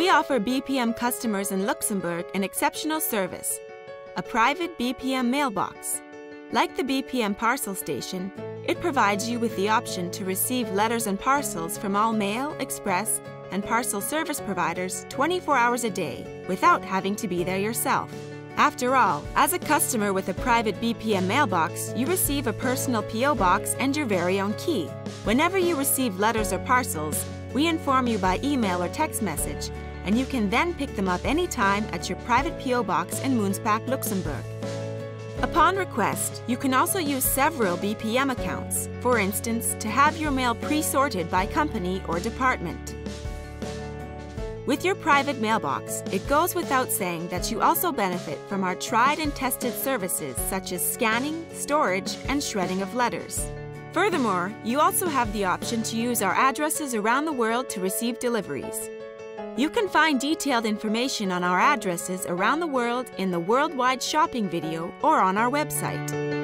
We offer BPM customers in Luxembourg an exceptional service, a private BPM mailbox. Like the BPM parcel station, it provides you with the option to receive letters and parcels from all mail, express, and parcel service providers 24 hours a day without having to be there yourself. After all, as a customer with a private BPM mailbox, you receive a personal P.O. box and your very own key. Whenever you receive letters or parcels, we inform you by email or text message, and you can then pick them up anytime at your private P.O. box in Moonsbach, Luxembourg. Upon request, you can also use several BPM accounts, for instance, to have your mail pre-sorted by company or department. With your private mailbox, it goes without saying that you also benefit from our tried and tested services such as scanning, storage, and shredding of letters. Furthermore, you also have the option to use our addresses around the world to receive deliveries. You can find detailed information on our addresses around the world in the Worldwide Shopping video or on our website.